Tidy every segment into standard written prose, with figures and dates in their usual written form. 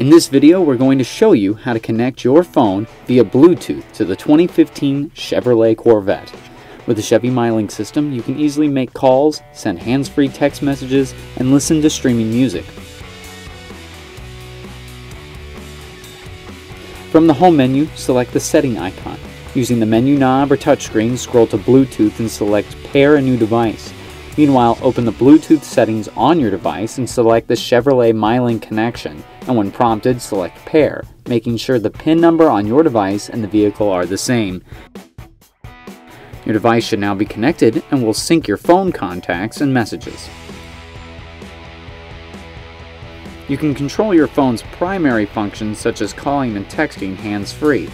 In this video, we're going to show you how to connect your phone via Bluetooth to the 2015 Chevrolet Corvette. With the Chevy MyLink system, you can easily make calls, send hands-free text messages, and listen to streaming music. From the home menu, select the setting icon. Using the menu knob or touchscreen, scroll to Bluetooth and select Pair a New Device. Meanwhile, open the Bluetooth settings on your device and select the Chevrolet MyLink connection, and when prompted, select Pair, making sure the PIN number on your device and the vehicle are the same. Your device should now be connected and will sync your phone contacts and messages. You can control your phone's primary functions such as calling and texting hands-free.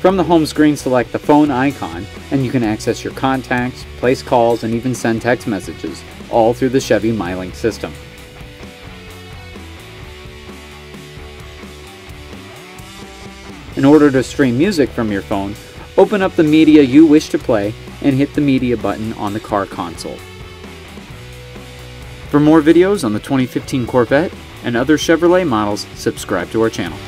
From the home screen, select the phone icon, and you can access your contacts, place calls, and even send text messages, all through the Chevy MyLink system. In order to stream music from your phone, open up the media you wish to play and hit the media button on the car console. For more videos on the 2015 Corvette and other Chevrolet models, subscribe to our channel.